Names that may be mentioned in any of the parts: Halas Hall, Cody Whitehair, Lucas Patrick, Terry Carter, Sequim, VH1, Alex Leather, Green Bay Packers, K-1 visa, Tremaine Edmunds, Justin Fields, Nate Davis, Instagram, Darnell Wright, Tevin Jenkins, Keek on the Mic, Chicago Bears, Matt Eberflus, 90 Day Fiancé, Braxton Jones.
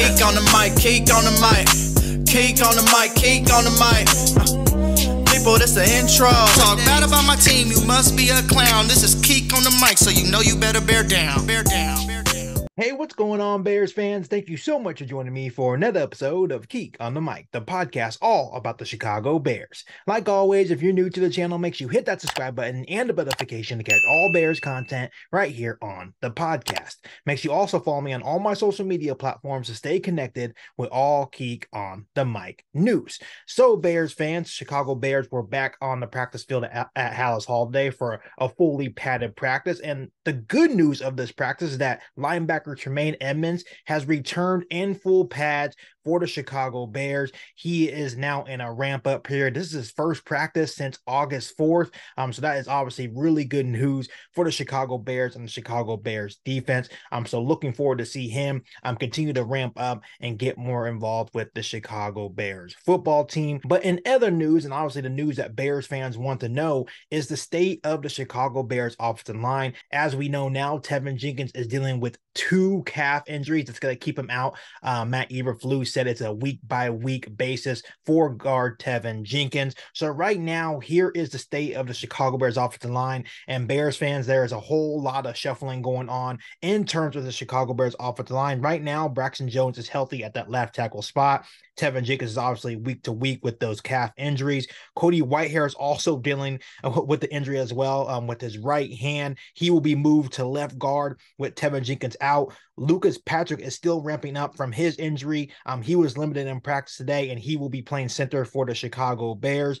Keek on the mic, Keek on the mic, Keek on the mic, Keek on the mic. People, this the intro. Talk bad about my team, you must be a clown. This is Keek on the mic, so you know you better bear down, bear down, bear down. Hey, what's going on, Bears fans? Thank you so much for joining me for another episode of Keek on the Mic, the podcast all about the Chicago Bears. Like always, if you're new to the channel, make sure you hit that subscribe button and the bell notification to catch all Bears content right here on the podcast. Make sure you also follow me on all my social media platforms to stay connected with all Keek on the Mic news. So, Bears fans, Chicago Bears were back on the practice field at Halas Hall today for a fully padded practice. And the good news of this practice is that linebacker Tremaine Edmunds has returned in full pads for the Chicago Bears. He is now in a ramp-up period. This is his first practice since August 4th. So that is obviously really good news for the Chicago Bears and the Chicago Bears defense. I'm so looking forward to see him continue to ramp up and get more involved with the Chicago Bears football team. But in other news, and obviously the news that Bears fans want to know, is the state of the Chicago Bears offensive line. As we know now, Tevin Jenkins is dealing with two calf injuries. That's going to keep him out. Matt Eberflus said it's a week-by-week basis for guard Tevin Jenkins. So right now, here is the state of the Chicago Bears offensive line. And Bears fans, there is a whole lot of shuffling going on in terms of the Chicago Bears offensive line. Right now, Braxton Jones is healthy at that left tackle spot. Tevin Jenkins is obviously week-to-week with those calf injuries. Cody Whitehair is also dealing with the injury as well with his right hand. He will be moved to left guard with Tevin Jenkins out. Lucas Patrick is still ramping up from his injury. He was limited in practice today, and he will be playing center for the Chicago Bears.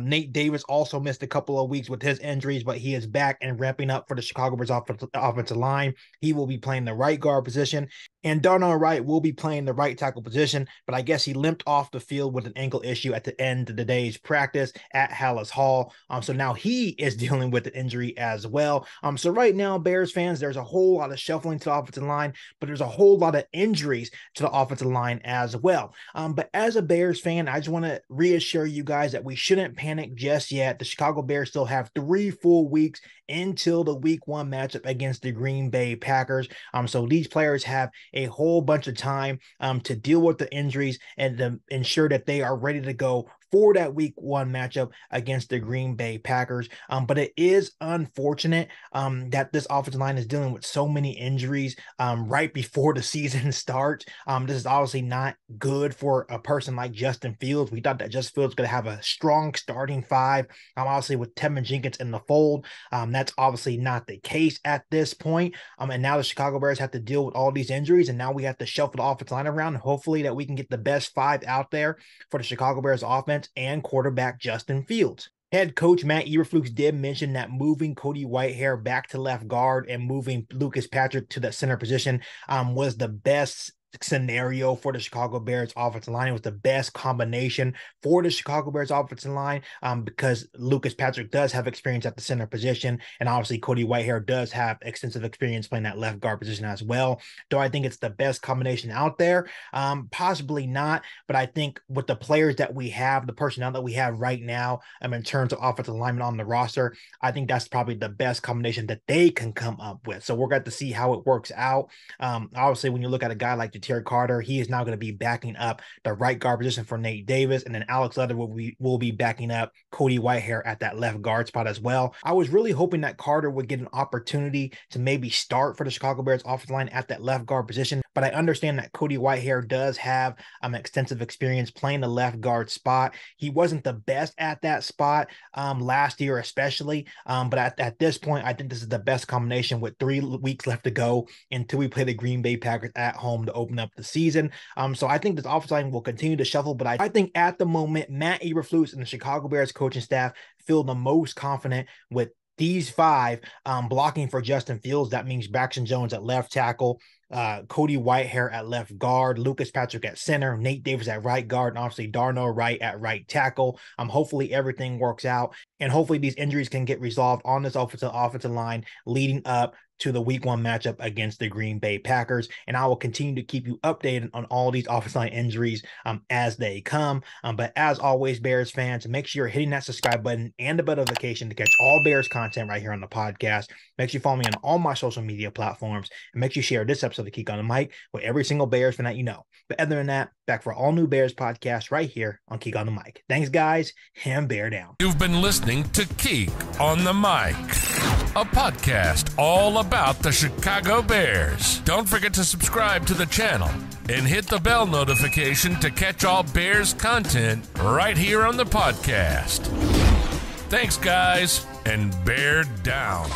Nate Davis also missed a couple of weeks with his injuries, but he is back and ramping up for the Chicago Bears offensive line. He will be playing the right guard position, and Darnell Wright will be playing the right tackle position, but I guess he limped off the field with an ankle issue at the end of today's practice at Halas Hall. So now he is dealing with the injury as well. So right now, Bears fans, there's a whole lot of shuffling to the offensive line, but there's a whole lot of injuries to the offensive line as well. But as a Bears fan, I just want to reassure you guys that we shouldn't panic just yet. The Chicago Bears still have 3 full weeks until the Week 1 matchup against the Green Bay Packers. So these players have a whole bunch of time to deal with the injuries and to ensure that they are ready to go for that Week 1 matchup against the Green Bay Packers. But it is unfortunate that this offensive line is dealing with so many injuries right before the season starts. This is obviously not good for a person like Justin Fields. We thought that Justin Fields was going to have a strong starting five, obviously with Tevin Jenkins in the fold. That's obviously not the case at this point. And now the Chicago Bears have to deal with all these injuries, and now we have to shuffle the offensive line around. Hopefully that we can get the best five out there for the Chicago Bears offense and quarterback Justin Fields. Head coach Matt Eberflus did mention that moving Cody Whitehair back to left guard and moving Lucas Patrick to the center position was the best scenario for the Chicago Bears offensive line. It was the best combination for the Chicago Bears offensive line because Lucas Patrick does have experience at the center position, and obviously Cody Whitehair does have extensive experience playing that left guard position as well. Do I think it's the best combination out there? Possibly not, but I think with the players that we have, the personnel that we have right now in terms of offensive linemen on the roster, I think that's probably the best combination that they can come up with. So we're going to see how it works out. Obviously, when you look at a guy like Terry Carter, he is now going to be backing up the right guard position for Nate Davis, and then Alex Leather will be backing up Cody Whitehair at that left guard spot as well. I was really hoping that Carter would get an opportunity to maybe start for the Chicago Bears offensive line at that left guard position, but I understand that Cody Whitehair does have extensive experience playing the left guard spot. He wasn't the best at that spot last year especially, but at this point, I think this is the best combination with 3 weeks left to go until we play the Green Bay Packers at home to open up the season. So I think this offensive line will continue to shuffle, but I think at the moment, Matt Eberflus and the Chicago Bears coaching staff feel the most confident with these five blocking for Justin Fields. That means Braxton Jones at left tackle, Cody Whitehair at left guard, Lucas Patrick at center, Nate Davis at right guard, and obviously Darnell Wright at right tackle. Hopefully everything works out, and hopefully these injuries can get resolved on this offensive line leading up to the week one matchup against the Green Bay Packers. And I will continue to keep you updated on all these offensive line injuries as they come. But as always, Bears fans, make sure you're hitting that subscribe button and the bell notification to catch all Bears content right here on the podcast. Make sure you follow me on all my social media platforms, and make sure you share this episode of the Keek on the Mic with every single Bears fan that you know. But other than that, back for all new Bears podcast right here on Keek on the Mic. Thanks, guys, and Bear down. You've been listening to Keek on the Mic, a podcast all about the Chicago Bears. Don't forget to subscribe to the channel and hit the bell notification to catch all Bears content right here on the podcast. Thanks, guys, and Bear down.